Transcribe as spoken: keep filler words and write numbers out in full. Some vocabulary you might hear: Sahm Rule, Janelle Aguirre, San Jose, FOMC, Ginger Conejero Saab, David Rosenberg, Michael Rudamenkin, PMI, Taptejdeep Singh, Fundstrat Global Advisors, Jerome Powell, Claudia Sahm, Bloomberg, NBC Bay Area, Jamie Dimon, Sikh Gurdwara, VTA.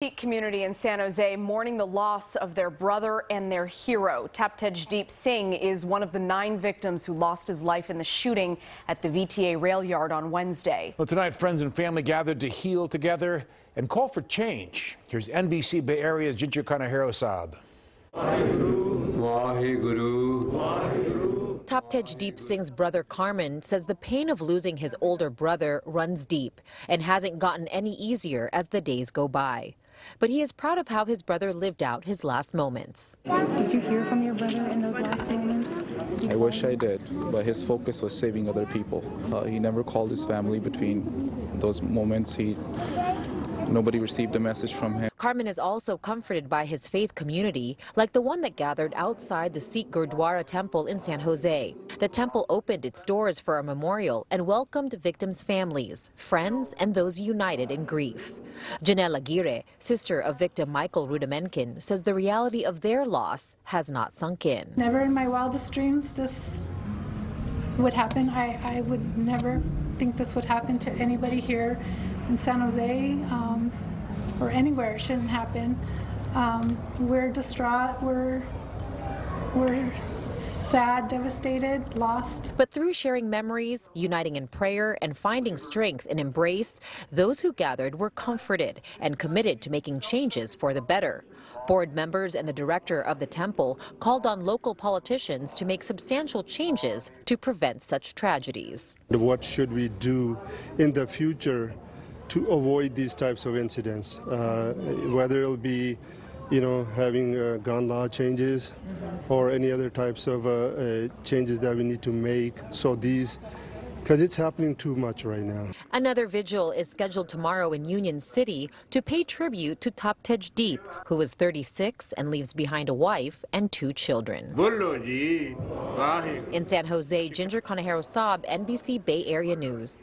Sikh community in San Jose mourning the loss of their brother and their hero. Taptejdeep Singh is one of the nine victims who lost his life in the shooting at the V T A rail yard on Wednesday. Well, tonight, friends and family gathered to heal together and call for change. Here's N B C Bay Area's Ginger Conejero Saab. Taptejdeep Singh's brother Carmen says the pain of losing his older brother runs deep and hasn't gotten any easier as the days go by. But he is proud of how his brother lived out his last moments. Did you hear from your brother in those last moments? I wish I did, but his focus was saving other people. Uh, he never called his family between those moments. He, nobody received a message from him. Carmen is also comforted by his faith community, like the one that gathered outside the Sikh Gurdwara temple in San Jose. The temple opened its doors for a memorial and welcomed victims' families, friends, and those united in grief. Janelle Aguirre, sister of victim Michael Rudamenkin, says the reality of their loss has not sunk in. Never in my wildest dreams this would happen. I, I would never think this would happen to anybody here in San Jose. Um, or anywhere. It shouldn't happen. Um, we're distraught, we're, we're sad, devastated, lost. But through sharing memories, uniting in prayer, and finding strength in embrace, those who gathered were comforted and committed to making changes for the better. Board members and the director of the temple called on local politicians to make substantial changes to prevent such tragedies. What should we do in the future to avoid these types of incidents, uh, whether it'll be, you know, having uh, gun law changes or any other types of uh, uh, changes that we need to make. So these, because it's happening too much right now. Another vigil is scheduled tomorrow in Union City to pay tribute to Taptejdeep, who is thirty-six and leaves behind a wife and two children. In San Jose, Ginger Conejero Saab, N B C Bay Area News.